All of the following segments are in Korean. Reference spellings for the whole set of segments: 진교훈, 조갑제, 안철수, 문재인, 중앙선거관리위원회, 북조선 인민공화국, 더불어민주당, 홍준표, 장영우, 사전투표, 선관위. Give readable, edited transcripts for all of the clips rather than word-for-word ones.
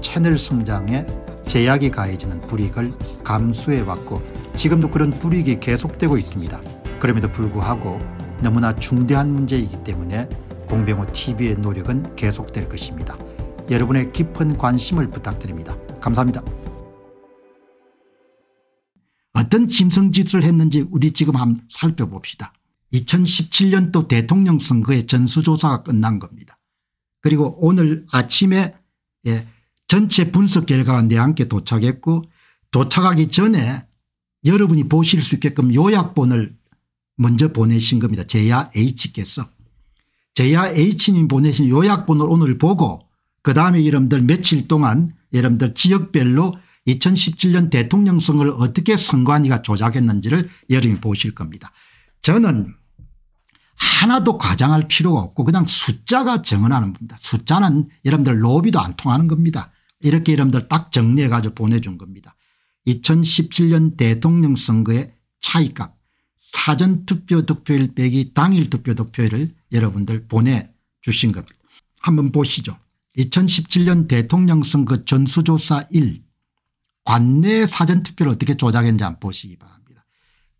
채널 성장에 제약이 가해지는 불이익을 감수해왔고 지금도 그런 불이익이 계속되고 있습니다. 그럼에도 불구하고 너무나 중대한 문제이기 때문에 공병호TV의 노력은 계속될 것입니다. 여러분의 깊은 관심을 부탁드립니다. 감사합니다. 어떤 짐승짓을 했는지 우리 지금 한번 살펴봅시다. 2017년도 대통령 선거의 전수조사가 끝난 겁니다. 그리고 오늘 아침에 전체 분석 결과가 내한께 도착했고, 도착하기 전에 여러분이 보실 수 있게끔 요약본을 먼저 보내신 겁니다. 제야 H께서. 제야 H님 보내신 요약본을 오늘 보고 그 다음에 여러분들 며칠 동안 여러분들 지역별로 2017년 대통령 선거를 어떻게 선관위가 조작했는지를 여러분이 보실 겁니다. 저는 하나도 과장할 필요가 없고 그냥 숫자가 정언하는 겁니다. 숫자는 여러분들 로비도 안 통하는 겁니다. 이렇게 여러분들 딱 정리해 가지고 보내준 겁니다. 2017년 대통령 선거의 차이값 사전투표 득표율 빼기 당일 투표 득표율을 여러분들 보내주신 겁니다. 한번 보시죠. 2017년 대통령 선거 전수조사 1 관내 사전투표를 어떻게 조작했는지 한번 보시기 바랍니다.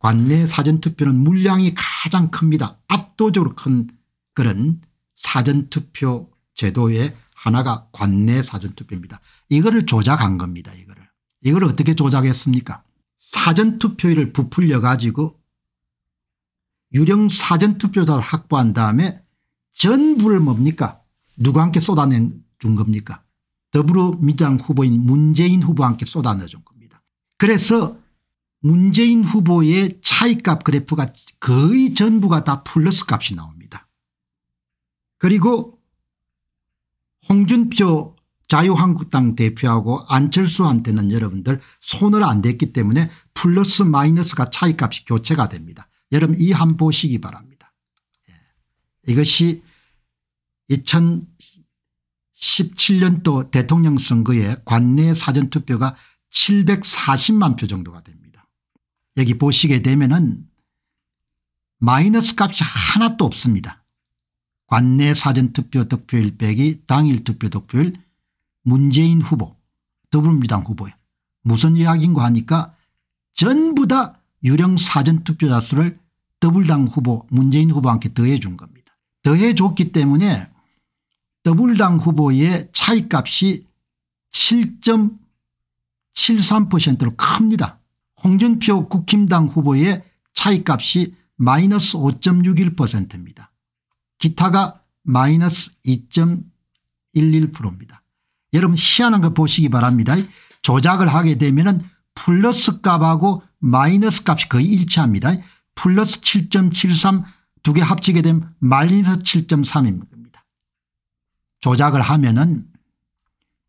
관내 사전투표는 물량이 가장 큽니다. 압도적으로 큰 그런 사전투표 제도의 하나가 관내 사전투표입니다. 이거를 조작한 겁니다. 이걸 어떻게 조작했습니까? 사전투표율을 부풀려 가지고 유령 사전투표자를 확보한 다음에 전부를 뭡니까? 누가 함께 쏟아낸 준 겁니까? 더불어민주당 후보인 문재인 후보한테 쏟아내준 겁니다. 그래서 문재인 후보의 차이값 그래프가 거의 전부가 다 플러스 값이 나옵니다. 그리고 홍준표 자유한국당 대표하고 안철수한테는 여러분들 손을 안 댔기 때문에 플러스 마이너스가 차이값이 교체가 됩니다. 여러분 이 한 보시기 바랍니다. 이것이 2017년도 대통령 선거에 관내 사전투표가 740만 표 정도가 됩니다. 여기 보시게 되면은 마이너스 값이 하나도 없습니다. 관내 사전투표 득표율 빼기 당일 투표 득표율 문재인 후보 더불어민주당 후보예요. 무슨 이야기인가 하니까 전부 다 유령 사전투표자 수를 더불당 후보 문재인 후보한테 더해 준 겁니다. 더해 줬기 때문에 더불당 후보의 차이값이 7.73%로 큽니다. 홍준표 국힘당 후보의 차이값이 마이너스 5.61%입니다. 기타가 마이너스 2.11%입니다. 여러분 희한한 거 보시기 바랍니다. 조작을 하게 되면 플러스 값하고 마이너스 값이 거의 일치합니다. 플러스 7.73 두 개 합치게 되면 마이너스 7.3입니다. 조작을 하면은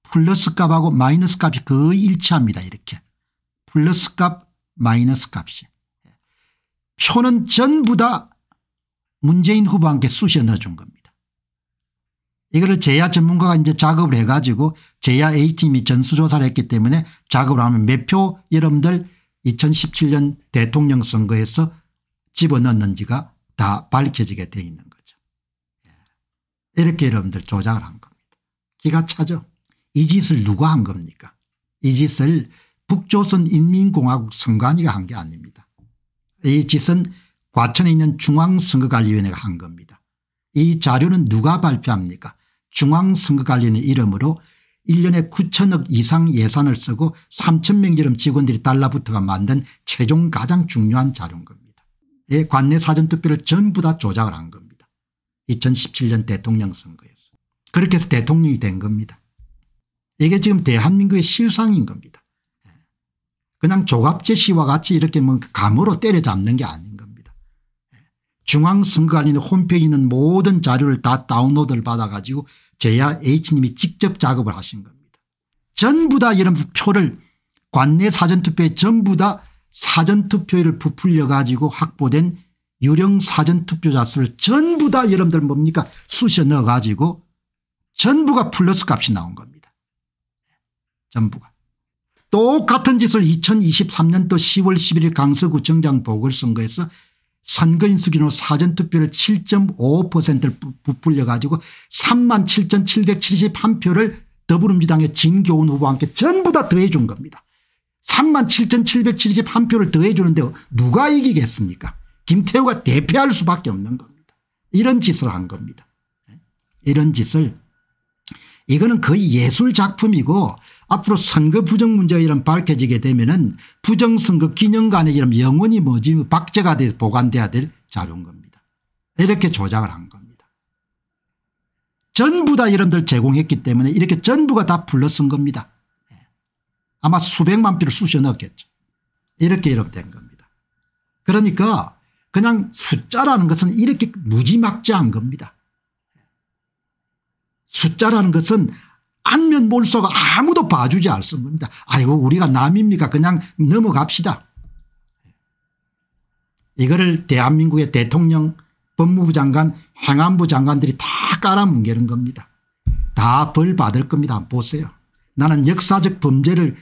플러스 값하고 마이너스 값이 거의 일치합니다. 이렇게 플러스 값 마이너스 값이 표는 전부 다 문재인 후보한테 쑤셔 넣어준 겁니다. 이거를 제야 전문가가 이제 작업을 해가지고 제야 A팀이 전수조사를 했기 때문에 작업을 하면 몇 표 여러분들 2017년 대통령 선거에서 집어넣었는지가 다 밝혀지게 돼 있는 거예요. 이렇게 여러분들 조작을 한 겁니다. 기가 차죠. 이 짓을 누가 한 겁니까? 이 짓을 북조선 인민공화국 선관위가 한 게 아닙니다. 이 짓은 과천에 있는 중앙선거관리위원회가 한 겁니다. 이 자료는 누가 발표합니까? 중앙선거관리위원회 이름으로 1년에 9천억 이상 예산을 쓰고 3,000명처럼 직원들이 달라붙어가 만든 최종 가장 중요한 자료인 겁니다. 예, 관내 사전투표를 전부 다 조작을 한 겁니다. 2017년 대통령 선거에서. 그렇게 해서 대통령이 된 겁니다. 이게 지금 대한민국의 실상인 겁니다. 예. 그냥 조갑제 씨와 같이 이렇게 뭐 감으로 때려잡는 게 아닌 겁니다. 예. 중앙선거관리위원회 홈페이지에 있는 모든 자료를 다 다운로드를 받아가지고 제야 H님이 직접 작업을 하신 겁니다. 전부 다 이런 표를 관내 사전투표에 전부 다 사전투표율을 부풀려 가지고 확보된 유령 사전투표자 수를 전부 다 여러분들 뭡니까 쑤셔 넣어 가지고 전부가 플러스 값이 나온 겁니다. 전부가. 똑같은 짓을 2023년도 10월 11일 강서구청장 보궐선거에서 선거인 수준으로 사전투표를 7.5%를 부풀려 가지고 37,771표를 더불어민주당의 진교훈 후보와 함께 전부 다 더해 준 겁니다. 37,771표를 더해 주는데 누가 이기겠습니까? 김태우가 대패할 수밖에 없는 겁니다. 이런 짓을 한 겁니다. 이런 짓을. 이거는 거의 예술작품이고 앞으로 선거 부정 문제가 이런 밝혀지게 되면은 부정선거 기념관에 이런 영원히 뭐지 박제가 돼서 보관돼야 될 자료인 겁니다. 이렇게 조작을 한 겁니다. 전부 다 이런들 제공했기 때문에 이렇게 전부가 다 불러쓴 겁니다. 아마 수백만 표를 쑤셔 넣었겠죠. 이렇게 된 겁니다. 그러니까 그냥 숫자라는 것은 이렇게 무지막지한 겁니다. 숫자라는 것은 안면 몰수하고 아무도 봐주지 않습니다. 아이고 우리가 남입니까? 그냥 넘어갑시다. 이거를 대한민국의 대통령, 법무부 장관, 행안부 장관들이 다 깔아뭉개는 겁니다. 다 벌 받을 겁니다. 한번 보세요. 나는 역사적 범죄를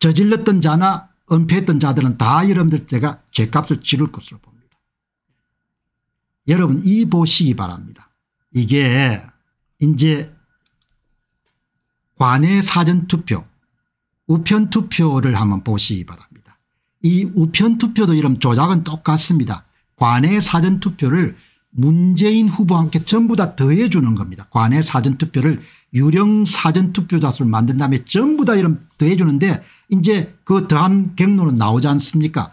저질렀던 자나 은폐했던 자들은 다 여러분들 제가 죄값을 치를 것으로 봅니다. 여러분 이 보시기 바랍니다. 이게 이제 관내 사전투표 우편투표를 한번 보시기 바랍니다. 이 우편투표도 이런 조작은 똑같습니다. 관내 사전투표를 문재인 후보와 함께 전부 다 더해 주는 겁니다. 관내 사전투표를 유령 사전투표자 수를 만든 다음에 전부 다 이런 더해 주는데 이제 그 더한 경로는 나오지 않습니까?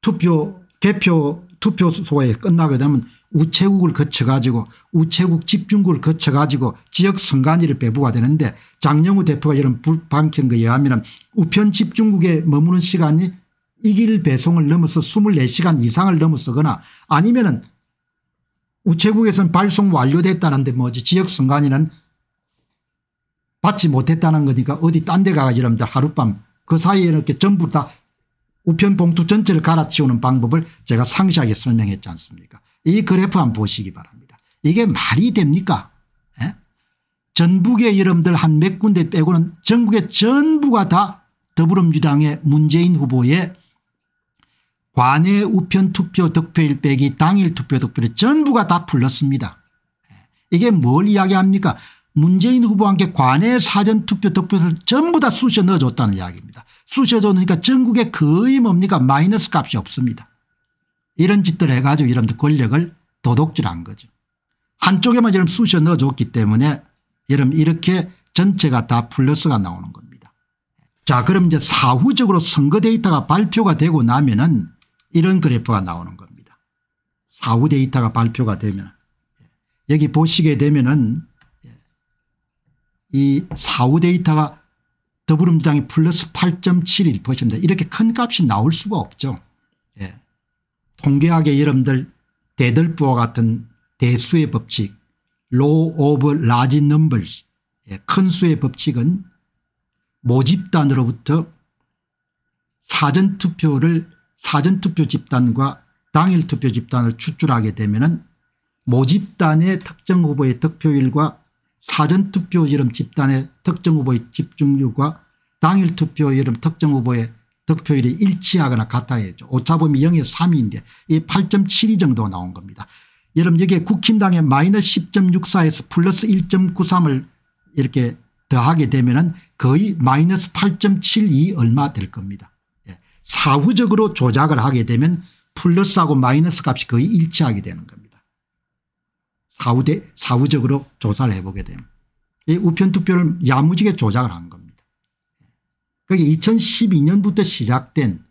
투표 개표 투표소에 끝나게 되면 우체국을 거쳐가지고 우체국 집중구를 거쳐가지고 지역선관위를 배부가 되는데 장영우 대표가 이런 밝힌 거에 의하면 우편 집중국에 머무는 시간이 이길 배송을 넘어서 24시간 이상을 넘어서거나 아니면은 우체국에서는 발송 완료됐다는데 뭐지 지역선관위는 받지 못했다는 거니까 어디 딴 데 가서 여러분들 하룻밤 그 사이에 이렇게 전부 다 우편 봉투 전체를 갈아치우는 방법을 제가 상세하게 설명했지 않습니까? 이 그래프 한번 보시기 바랍니다. 이게 말이 됩니까? 에? 전북의 여러분들 한 몇 군데 빼고는 전국의 전부가 다 더불어민주당의 문재인 후보의 관내 우편 투표 득표일 빼기 당일 투표 득표를 전부가 다 불렀습니다. 이게 뭘 이야기합니까? 문재인 후보와 함께 관내 사전투표 득표를 전부 다 쑤셔 넣어줬다는 이야기입니다. 쑤셔줬으니까 전국에 거의 뭡니까 마이너스 값이 없습니다. 이런 짓들 해가지고 여러분들 권력을 도둑질한 거죠. 한쪽에만 여러분 쑤셔 넣어줬기 때문에 여러분 이렇게 전체가 다 플러스가 나오는 겁니다. 자 그럼 이제 사후적으로 선거 데이터가 발표가 되고 나면은 이런 그래프가 나오는 겁니다. 사후 데이터가 발표가 되면 여기 보시게 되면은 이 사후 데이터가 더불어민주당이 플러스 8.71%입니다. 이렇게 큰 값이 나올 수가 없죠. 예. 통계학의 여러분들 대들보와 같은 대수의 법칙 Law of large numbers 예. 큰 수의 법칙은 모집단으로부터 사전투표 집단과 당일투표 집단을 추출하게 되면은 모집단의 특정 후보의 득표율과 사전투표 이름 집단의 특정 후보의 집중률과 당일투표 이름 특정 후보의 득표율이 일치하거나 같아야죠. 오차범위 0에서 3인데 이 8.72 정도가 나온 겁니다. 여러분 여기에 국힘당의 마이너스 10.64에서 플러스 1.93을 이렇게 더하게 되면은 거의 마이너스 8.72 얼마 될 겁니다. 예. 사후적으로 조작을 하게 되면 플러스하고 마이너스 값이 거의 일치하게 되는 겁니다. 사후적으로 조사를 해보게 되면. 이 우편투표를 야무지게 조작을 한 겁니다. 그게 2012년부터 시작된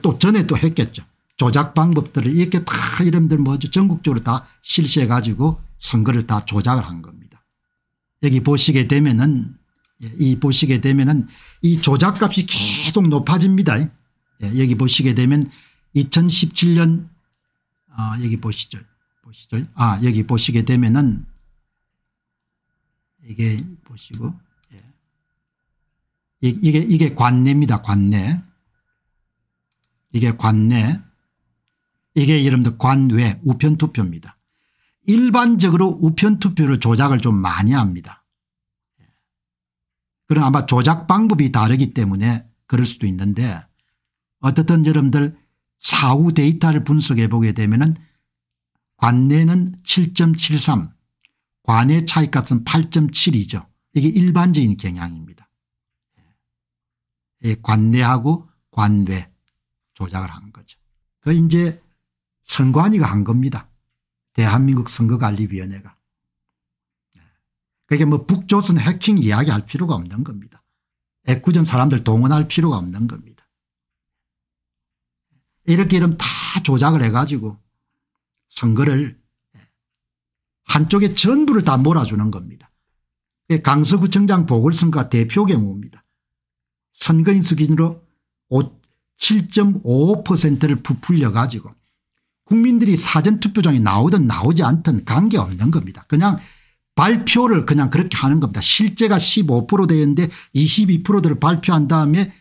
또 전에 또 했겠죠. 조작 방법들을 이렇게 다 이름들 뭐죠 전국적으로 다 실시해 가지고 선거를 다 조작을 한 겁니다. 여기 보시게 되면은 이 조작값이 계속 높아집니다. 여기 보시게 되면 2017년 여기 보시죠. 여기 보시게 되면은 이게 보시고 이게 관내입니다. 관내. 이게 관내. 이게 여러분들 관외 우편투표입니다. 일반적으로 우편투표를 조작을 좀 많이 합니다. 그럼 아마 조작 방법이 다르기 때문에 그럴 수도 있는데 어쨌든 여러분들 사후 데이터를 분석해 보게 되면은 관내는 7.73 관외 차이값은 8.72죠. 이게 일반적인 경향입니다. 관내하고 관외 조작을 한 거죠. 그 이제 선관위가 한 겁니다. 대한민국 선거관리위원회가. 그게 뭐 북조선 해킹 이야기할 필요가 없는 겁니다. 애꿎은 사람들 동원할 필요가 없는 겁니다. 이렇게 이름 다 조작을 해가지고 선거를 한쪽에 전부를 다 몰아주는 겁니다. 강서구청장 보궐선거가 대표 경우입니다. 선거인수 기준으로 7.55%를 부풀려 가지고 국민들이 사전투표장에 나오든 나오지 않든 관계없는 겁니다. 그냥 발표를 그냥 그렇게 하는 겁니다. 실제가 15% 되는데 22%를 발표한 다음에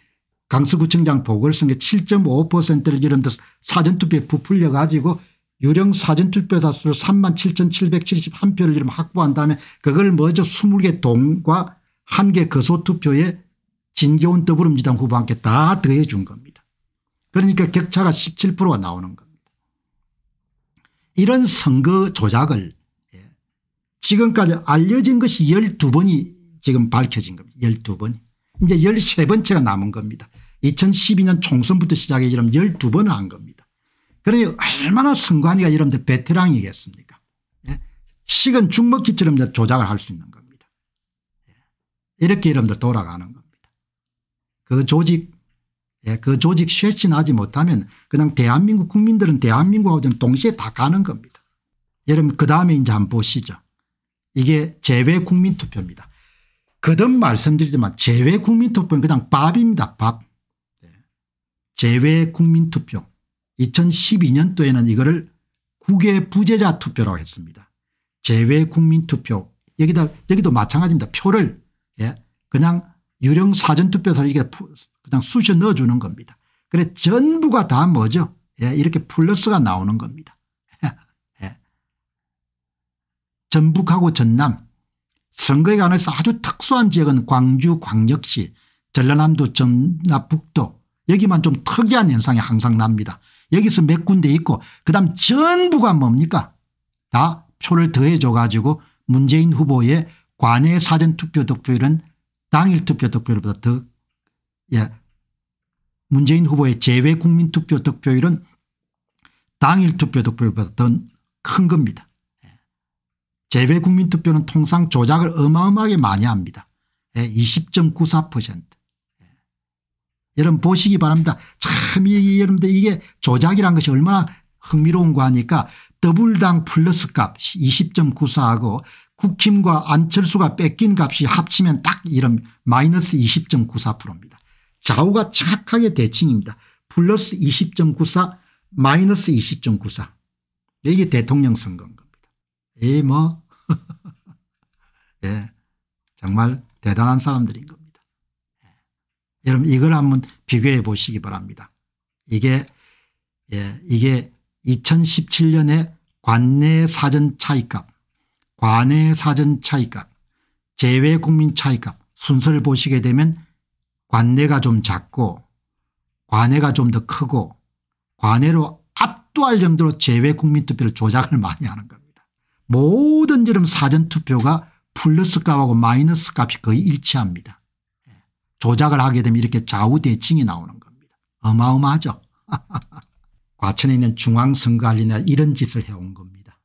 강서구청장 보궐선거 7.5%를 이런 데 사전투표에 부풀려 가지고 유령 사전투표다수로 37,771표를 이런 확보한 다음에 그걸 먼저 20개 동과 1개 거소투표에 진교훈 더불어민주당 후보와 함께 다 더해 준 겁니다. 그러니까 격차가 17%가 나오는 겁니다. 이런 선거 조작을 지금까지 알려진 것이 12번이 지금 밝혀진 겁니다. 12번. 이제 13번째가 남은 겁니다. 2012년 총선부터 시작해 이러면 12번을 한 겁니다. 그러니 얼마나 선관위가 여러분들 베테랑이겠습니까? 식은 죽먹기처럼 조작을 할 수 있는 겁니다. 이렇게 여러분들 돌아가는 겁니다. 그 조직 쇄신하지 못하면 그냥 대한민국 국민들은 대한민국하고 동시에 다 가는 겁니다. 여러분 그 다음에 이제 한번 보시죠. 이게 재외국민투표입니다. 거듭 말씀드리지만 재외국민투표는 그냥 밥입니다. 밥. 재외국민투표. 2012년도에는 이거를 국외 부재자 투표라고 했습니다. 재외국민투표. 여기도 마찬가지입니다. 표를 그냥 유령 사전투표사를 이게 그냥 쑤셔 넣어주는 겁니다. 그래 전부가 다 뭐죠? 이렇게 플러스가 나오는 겁니다. 전북하고 전남 선거에 관해서 아주 특수한 지역은 광주, 광역시, 전라남도, 전라북도 여기만 좀 특이한 현상이 항상 납니다. 여기서 몇 군데 있고 그다음 전부가 뭡니까? 다 표를 더해줘 가지고 문재인 후보의 관외 사전투표 득표율은 당일 투표 득표율보다 더 문재인 후보의 재외 국민 투표 득표율은 당일 투표 득표율보다 더 큰 겁니다. 재외 국민 투표는 통상 조작을 어마어마하게 많이 합니다. 20.94%. 여러분 보시기 바랍니다. 참 여러분들 이게 조작이란 것이 얼마나 흥미로운 거 하니까 더블당 플러스 값 20.94하고 국힘과 안철수가 뺏긴 값이 합치면 딱 이런 마이너스 20.94%입니다. 좌우가 정확하게 대칭입니다. 플러스 20.94 마이너스 20.94 이게 대통령 선거인 겁니다. 정말 대단한 사람들인 겁니다. 여러분 이걸 한번 비교해 보시기 바랍니다. 이게 2017년에 관내 사전 차이값 관외 사전 차이값, 재외 국민 차이값 순서를 보시게 되면 관내가 좀 작고 관외가 좀 더 크고 관외로 압도할 정도로 재외 국민 투표를 조작을 많이 하는 겁니다. 모든 여름 사전 투표가 플러스 값하고 마이너스 값이 거의 일치합니다. 조작을 하게 되면 이렇게 좌우 대칭이 나오는 겁니다. 어마어마하죠. 과천에 있는 중앙선거관리나 이런 짓을 해온 겁니다.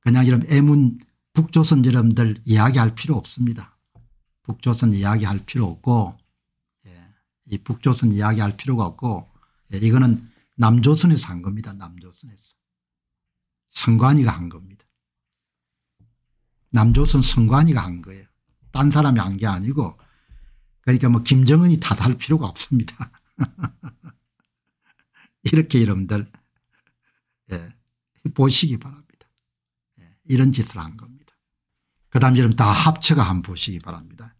그냥 이런 애문 북조선 여러분들 이야기할 필요 없습니다. 북조선 이야기할 필요 없고, 이 북조선 이야기할 필요가 없고, 이거는 남조선에서 한 겁니다. 남조선에서. 선관위가 한 겁니다. 남조선 선관위가 한 거예요. 딴 사람이 한 게 아니고, 그러니까 뭐 김정은이 탓할 필요가 없습니다. 이렇게 여러분들 보시기 바랍니다. 이런 짓을 한 겁니다. 그 다음 여러분 다 합쳐가 한번 보시기 바랍니다.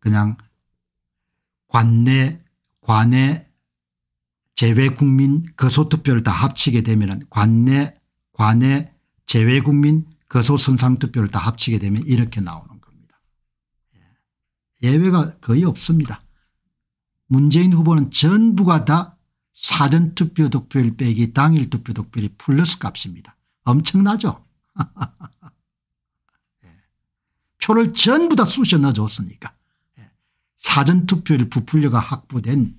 그냥 관내 제외국민 거소투표를 다 합치게 되면 관내 제외국민 거소선상투표를 다 합치게 되면 이렇게 나오는 겁니다. 예외가 거의 없습니다. 문재인 후보는 전부가 다 사전투표 득표율 빼기 당일 투표 득표율이 플러스 값입니다. 엄청나죠? 표를 전부 다 쑤셔 넣어줬으니까. 사전투표율 부풀려가 확보된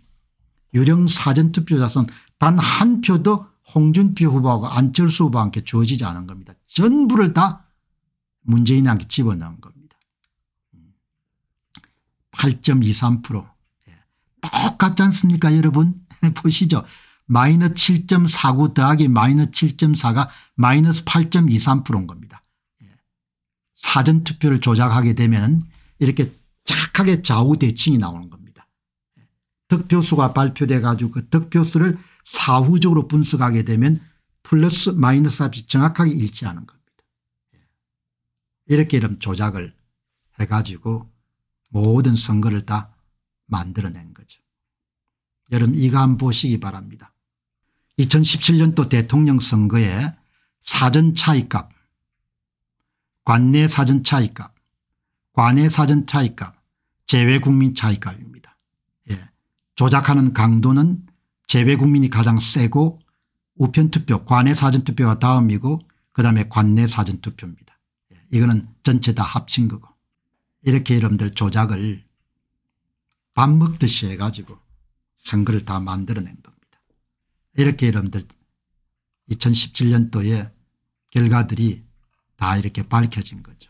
유령 사전투표자 수는 단 한 표도 홍준표 후보하고 안철수 후보와 함께 주어지지 않은 겁니다. 전부를 다 문재인한테 집어넣은 겁니다. 8.23% 똑같지 않습니까 여러분? 보시죠. 마이너스 7.49 더하기 마이너스 7.4가 마이너스 8.23%인 겁니다. 사전투표를 조작하게 되면 이렇게 착하게 좌우대칭이 나오는 겁니다. 득표수가 발표돼 가지고 그 득표수를 사후적으로 분석하게 되면 플러스 마이너스 값이 정확하게 일치하는 겁니다. 이렇게 이런 조작을 해 가지고 모든 선거를 다 만들어낸 거죠. 여러분 이거 한번 보시기 바랍니다. 2017년도 대통령 선거에 사전차이값, 관내 사전차이값, 관내 사전차이값, 제외국민 차이값입니다. 조작하는 강도는 제외국민이 가장 세고 우편투표 관내 사전투표가 다음이고 그다음에 관내 사전투표입니다. 이거는 전체 다 합친 거고. 이렇게 여러분들 조작을 밥 먹듯이 해가지고 선거를 다 만들어낸 겁니다. 이렇게 여러분들 2017년도에 결과들이 다 이렇게 밝혀진 거죠.